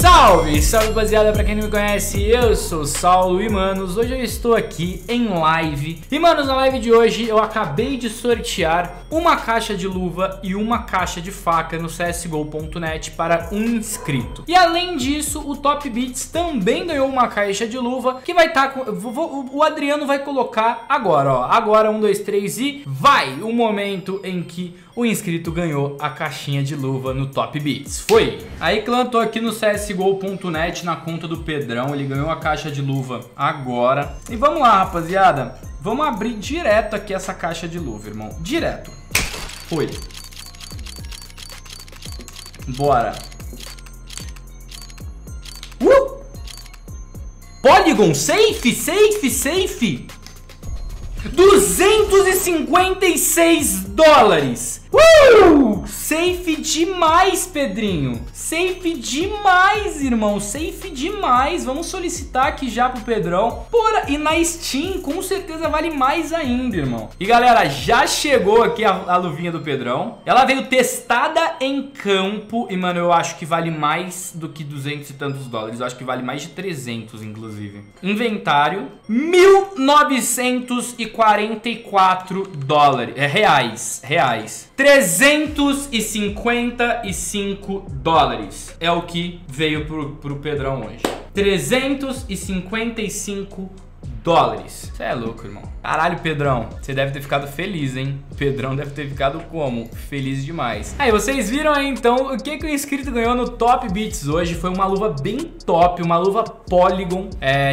Salve, salve rapaziada, pra quem não me conhece, eu sou o Saulo e manos, hoje eu estou aqui em live. E manos, na live de hoje eu acabei de sortear uma caixa de luva e uma caixa de faca no CSGO.net para um inscrito. E além disso, o Top Beats também ganhou uma caixa de luva que vai estar com... O Adriano vai colocar agora, ó. Agora, 1, 2, 3 e vai! O momento em que o inscrito ganhou a caixinha de luva no Top Beats. Foi! Aí, clã, tô aqui no CSGO.net na conta do Pedrão. Ele ganhou a caixa de luva agora. E vamos lá, rapaziada. Vamos abrir direto aqui essa caixa de luva, irmão. Direto. Foi. Bora. Polygon, safe, safe, safe. 256 dólares. Safe demais, Pedrinho. Safe demais, irmão. Safe demais. Vamos solicitar aqui já pro Pedrão. Porra, e na Steam, com certeza vale mais ainda, irmão. E galera, já chegou aqui a luvinha do Pedrão. Ela veio testada em campo. E mano, eu acho que vale mais do que 200 e tantos dólares. Eu acho que vale mais de 300, inclusive. Inventário, 1944 dólares. É reais. 355 dólares é o que veio pro Pedrão hoje. 355 dólares. Você é louco, irmão. Caralho, Pedrão, você deve ter ficado feliz, hein? O Pedrão deve ter ficado como? Feliz demais. Aí, vocês viram aí, então, o que o inscrito ganhou no Top Beats hoje. Foi uma luva bem top, uma luva Polygon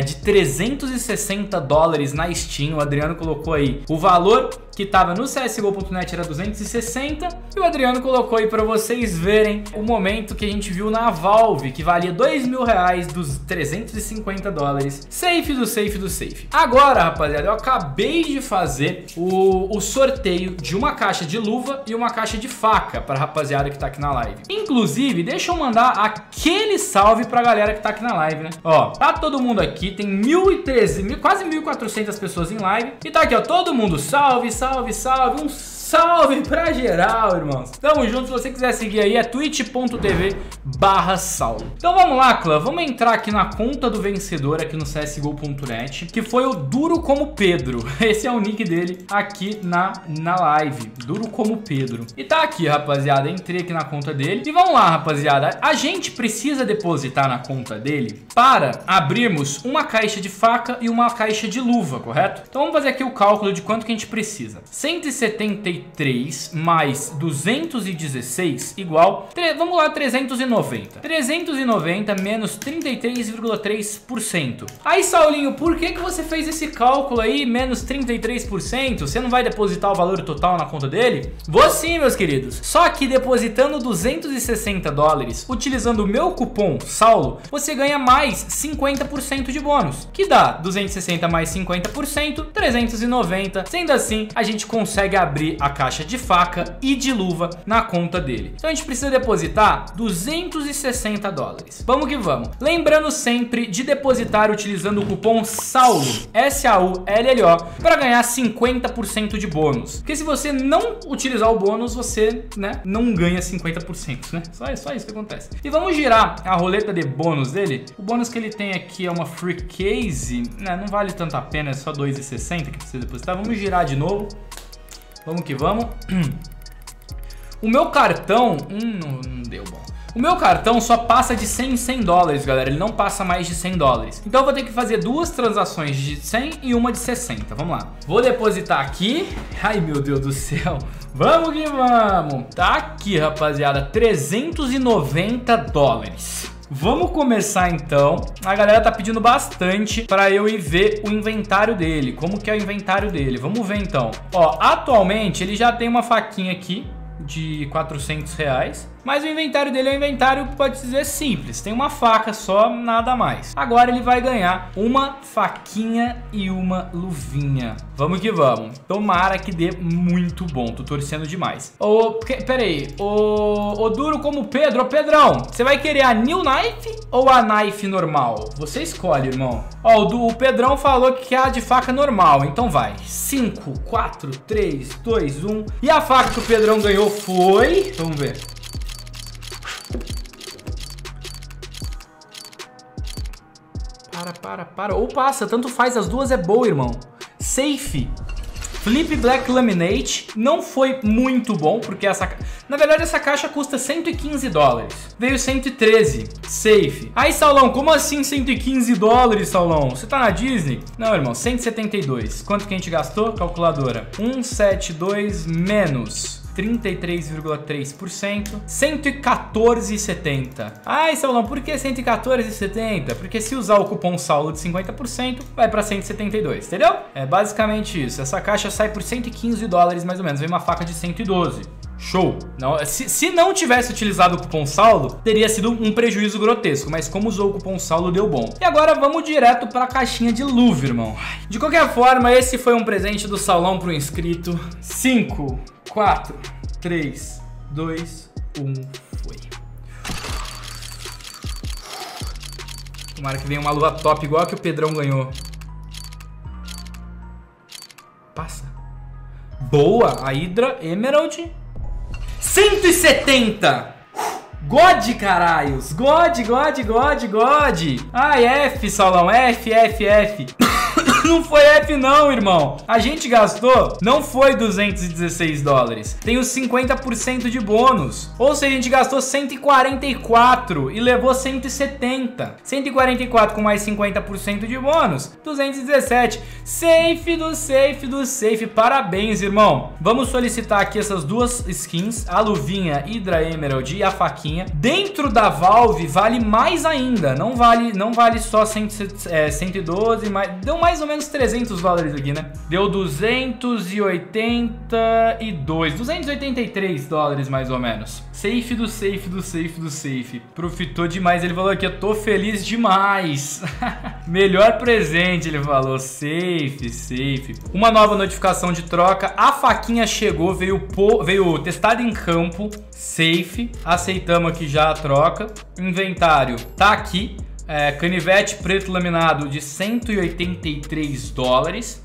de 360 dólares na Steam. O Adriano colocou aí o valor que tava no CSGO.net, era 260. E o Adriano colocou aí pra vocês verem o momento que a gente viu na Valve, que valia R$2.000 dos 350 dólares. Safe do safe do safe. Agora, rapaziada, eu acabei de fazer o sorteio de uma caixa de luva e uma caixa de faca pra rapaziada que tá aqui na live. Inclusive, deixa eu mandar aquele salve pra galera que tá aqui na live, né? Ó, tá todo mundo aqui, tem 1.013, quase 1.400 pessoas em live. E tá aqui, ó, todo mundo, salve, salve. Salve, salve, um salve pra geral, irmãos. Tamo junto, se você quiser seguir aí é twitch.tv/Saulo. Então vamos lá, clã, vamos entrar aqui na conta do vencedor aqui no CSGO.net, que foi o Duro Como Pedro. Esse é o nick dele aqui na live, Duro Como Pedro. E tá aqui, rapaziada, entrei aqui na conta dele. E vamos lá, rapaziada, a gente precisa depositar na conta dele para abrirmos uma caixa de faca e uma caixa de luva, correto? Então vamos fazer aqui o cálculo de quanto que a gente precisa. 173 mais 216 igual, vamos lá, 390. 390 menos 33,3%. Aí, Saulinho, por que você fez esse cálculo aí, menos 33%? Você não vai depositar o valor total na conta dele? Vou sim, meus queridos. Só que depositando 260 dólares, utilizando o meu cupom Saulo, você ganha mais 50% de bônus, que dá 260 mais 50%, 390. Sendo assim, a gente consegue abrir a caixa de faca e de luva na conta dele. Então a gente precisa depositar 260 dólares. Vamos que vamos. Lembrando sempre de depositar utilizando o cupom SAULLO, S-A-U-L-L-O, para ganhar 50% de bônus. Porque se você não utilizar o bônus, você, né, não ganha 50%, né? Só isso que acontece. E vamos girar a roleta de bônus dele. O bônus que ele tem aqui é uma free case, né? Não vale tanto a pena, é só 2,60 que precisa depositar. Vamos girar de novo. Vamos que vamos. O meu cartão... não deu bom. O meu cartão só passa de 100 em 100 dólares, galera. Ele não passa mais de 100 dólares. Então eu vou ter que fazer duas transações de 100 e uma de 60. Vamos lá. Vou depositar aqui. Ai, meu Deus do céu. Vamos que vamos. Tá aqui, rapaziada. 390 dólares. Vamos começar então. A galera tá pedindo bastante pra eu ir ver o inventário dele. Como que é o inventário dele? Vamos ver então. Ó, atualmente ele já tem uma faquinha aqui de R$400. Mas o inventário dele é um inventário, pode dizer, simples. Tem uma faca só, nada mais. Agora ele vai ganhar uma faquinha e uma luvinha. Vamos que vamos. Tomara que dê muito bom. Tô torcendo demais. Peraí. O Duro Como Pedro. Ô, Pedrão, você vai querer a New Knife ou a Knife normal? Você escolhe, irmão. Ó, o Pedrão falou que é a de faca normal. Então vai. 5, 4, 3, 2, 1. E a faca que o Pedrão ganhou foi... Vamos ver. para. Ou passa, tanto faz, as duas é boa, irmão. Safe. Flip Black Laminate não foi muito bom, porque essa... Na verdade, essa caixa custa 115 dólares. Veio 113. Safe. Aí, Saulão, como assim 115 dólares, Saulão? Você tá na Disney? Não, irmão, 172. Quanto que a gente gastou? Calculadora. 172 menos... 33,3%, 114,70. Ai, Saulão, por que 114,70? Porque se usar o cupom Saulo de 50%, vai pra 172, entendeu? É basicamente isso. Essa caixa sai por 115 dólares, mais ou menos. Vem uma faca de 112. Show! Não, se não tivesse utilizado o cupom Saulo, teria sido um prejuízo grotesco, mas como usou o cupom Saulo, deu bom. E agora vamos direto para a caixinha de luva, irmão. De qualquer forma, esse foi um presente do Saulão pro inscrito. 5, 4, 3, 2, 1, foi. Tomara que venha uma luva top, igual a que o Pedrão ganhou. Passa. Boa! A Hydra Emerald... 170! God, caralhos! God, God, God, God! Ai, F, Saulão, F, F, F. Não foi F não, irmão. A gente gastou, não foi 216 dólares. Tem os 50% de bônus. Ou seja, a gente gastou 144 e levou 170. 144 com mais 50% de bônus, 217. Safe do safe do safe. Parabéns, irmão. Vamos solicitar aqui essas duas skins, a luvinha Hydra Emerald e a faquinha. Dentro da Valve vale mais ainda. Não vale só 112, mas deu mais ou menos 300 dólares aqui, né? Deu 282, 283 dólares mais ou menos. Safe do safe do safe do safe. Profitou demais, ele falou aqui, eu tô feliz demais. Melhor presente, ele falou. Safe, safe. Uma nova notificação de troca. A faquinha chegou, veio testada em campo. Safe. Aceitamos aqui já a troca. Inventário tá aqui. É, canivete preto laminado de 183 dólares.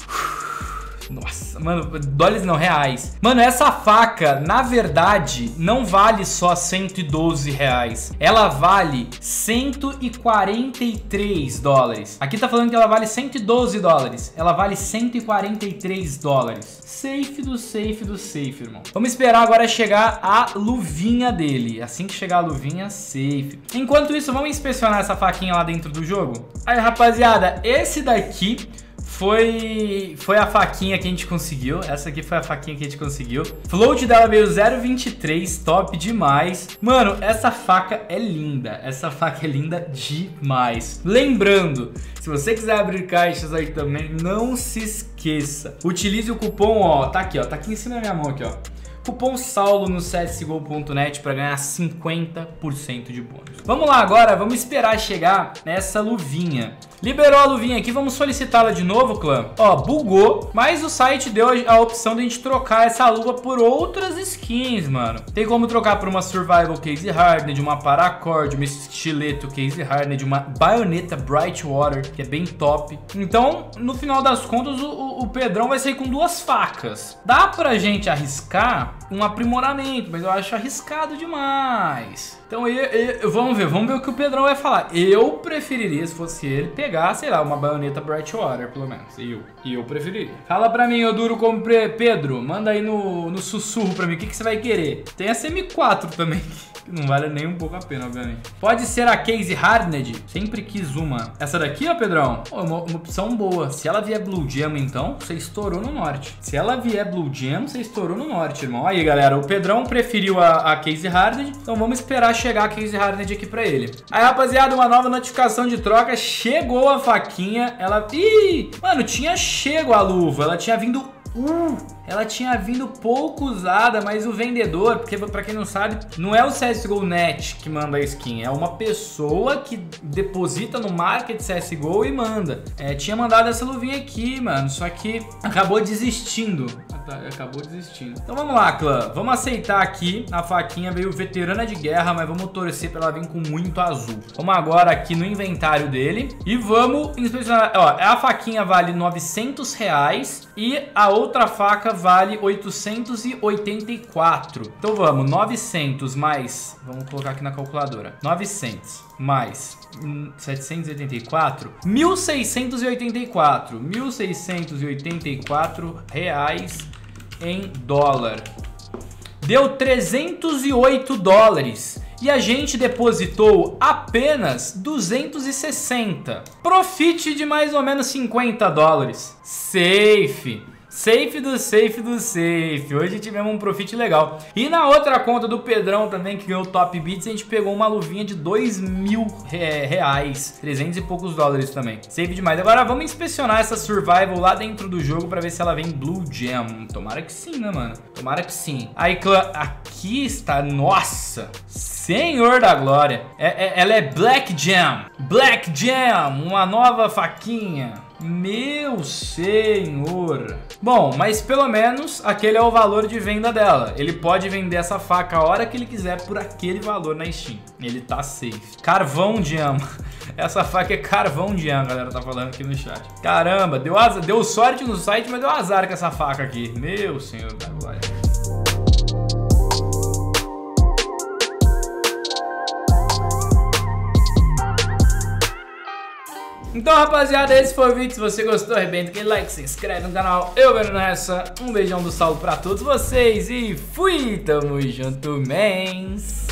Nossa, mano, dólares não, reais. Mano, essa faca, na verdade, não vale só 112 reais. Ela vale 143 dólares. Aqui tá falando que ela vale 112 dólares. Ela vale 143 dólares. Safe do safe do safe, irmão. Vamos esperar agora chegar a luvinha dele. Assim que chegar a luvinha, safe. Enquanto isso, vamos inspecionar essa faquinha lá dentro do jogo? Aí, rapaziada, esse daqui... Foi a faquinha que a gente conseguiu. Essa aqui foi a faquinha que a gente conseguiu. Float dela veio 0,23. Top demais. Mano, essa faca é linda. Essa faca é linda demais. Lembrando, se você quiser abrir caixas aí também, não se esqueça. Utilize o cupom, ó. Tá aqui em cima da minha mão, aqui, ó. Cupom Saulo no CSGO.net para ganhar 50% de bônus. Vamos lá agora, vamos esperar chegar nessa luvinha. Liberou a luvinha aqui, vamos solicitá-la de novo, clã. Ó, bugou, mas o site deu a opção de a gente trocar essa luva por outras skins, mano. Tem como trocar por uma Survival Case Hardened, uma Paracord, uma Estileto Case Hardened, uma Baioneta Brightwater, que é bem top. Então, no final das contas, o Pedrão vai sair com duas facas. Dá pra gente arriscar um aprimoramento, mas eu acho arriscado demais. Então vamos ver o que o Pedrão vai falar. Eu preferiria, se fosse ele, pegar, sei lá, uma baioneta Brightwater, pelo menos. Eu preferiria. Fala pra mim, eu duro como Pedro. Manda aí no sussurro pra mim, o que você vai querer? Tem a M4 também, que não vale nem um pouco a pena, obviamente. Pode ser a Case Hardened? Sempre quis uma. Essa daqui, ó, Pedrão, é uma opção boa. Se ela vier Blue Gem, então, você estourou no norte. Se ela vier Blue Gem, você estourou no norte, irmão. Aí, galera, o Pedrão preferiu a Case Hardened, então vamos esperar chegar a Case Hardened aqui pra ele. Aí, rapaziada, uma nova notificação de troca. Chegou a faquinha, ela... Ih! Mano, tinha chego a luva, ela tinha vindo... Ela tinha vindo pouco usada, mas o vendedor, porque pra quem não sabe, não é o CSGO.net que manda a skin, é uma pessoa que deposita no market CSGO e manda. É, tinha mandado essa luvinha aqui, mano, só que acabou desistindo. acabou desistindo. Então vamos lá, clã. Vamos aceitar aqui. A faquinha veio veterana de guerra, mas vamos torcer pra ela vir com muito azul. Vamos agora aqui no inventário dele e vamos inspecionar. Ó, a faquinha vale 900 reais e a outra faca vale 884. Então vamos, 900 mais... Vamos colocar aqui na calculadora. 900 mais 784, 1684. 1684 reais em dólar. Deu 308 dólares. E a gente depositou apenas 260. Profit de mais ou menos 50 dólares. Safe. Safe do safe do safe. Hoje tivemos um profit legal. E na outra conta do Pedrão também, que ganhou o Top Beats, a gente pegou uma luvinha de 2 mil reais, 300 e poucos dólares também. Safe demais. Agora vamos inspecionar essa Survival lá dentro do jogo pra ver se ela vem Blue Gem. Tomara que sim, né, mano? Tomara que sim. Aí, clã, aqui está, nossa, Senhor da Glória. Ela é Black Gem. Black Gem, uma nova faquinha. Meu senhor. Bom, mas pelo menos aquele é o valor de venda dela. Ele pode vender essa faca a hora que ele quiser por aquele valor na Steam. Ele tá safe. Carvão Gem. Essa faca é carvão Gem, a galera tá falando aqui no chat. Caramba, deu azar, deu sorte no site, mas deu azar com essa faca aqui. Meu senhor da glória. Então, rapaziada, esse foi o vídeo. Se você gostou, arrebenta aquele like, se inscreve no canal. Eu vejo nessa. Um beijão do salve pra todos vocês e fui! Tamo junto, mens!